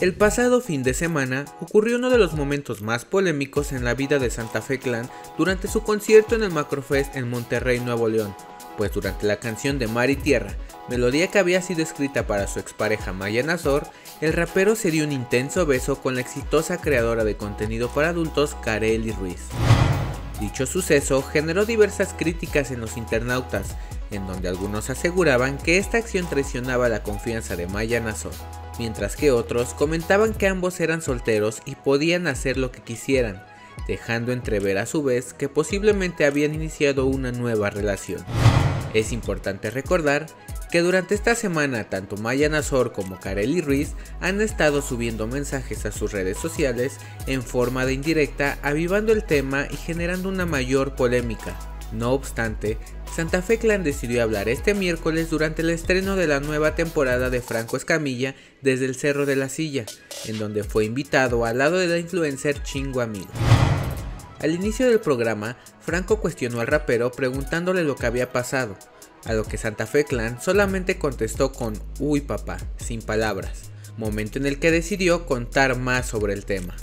El pasado fin de semana ocurrió uno de los momentos más polémicos en la vida de Santa Fe Klan durante su concierto en el MacroFest en Monterrey, Nuevo León, pues durante la canción de Mar y Tierra, melodía que había sido escrita para su expareja Maya Nazor, el rapero se dio un intenso beso con la exitosa creadora de contenido para adultos Karely Ruiz. Dicho suceso generó diversas críticas en los internautas, en donde algunos aseguraban que esta acción traicionaba la confianza de Maya Nazor, mientras que otros comentaban que ambos eran solteros y podían hacer lo que quisieran, dejando entrever a su vez que posiblemente habían iniciado una nueva relación. Es importante recordar que durante esta semana tanto Maya Nazor como Karely Ruiz han estado subiendo mensajes a sus redes sociales en forma de indirecta, avivando el tema y generando una mayor polémica. No obstante, Santa Fe Klan decidió hablar este miércoles durante el estreno de la nueva temporada de Franco Escamilla desde el Cerro de la Silla, en donde fue invitado al lado de la influencer Chingu Amigo. Al inicio del programa, Franco cuestionó al rapero preguntándole lo que había pasado, a lo que Santa Fe Klan solamente contestó con "Uy papá", sin palabras, momento en el que decidió contar más sobre el tema.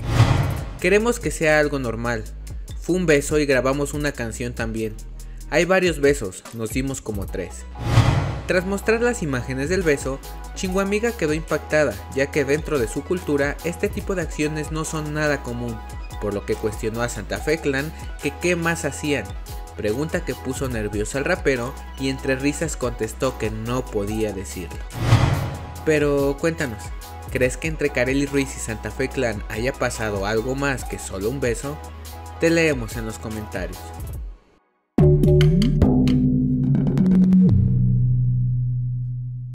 "Queremos que sea algo normal. Fue un beso y grabamos una canción también. Hay varios besos, nos dimos como 3. Tras mostrar las imágenes del beso, Chingu Amiga quedó impactada, ya que dentro de su cultura este tipo de acciones no son nada común, por lo que cuestionó a Santa Fe Klan que qué más hacían, pregunta que puso nervioso al rapero y entre risas contestó que no podía decirlo. Pero cuéntanos, ¿crees que entre Karely Ruiz y Santa Fe Klan haya pasado algo más que solo un beso? Te leemos en los comentarios.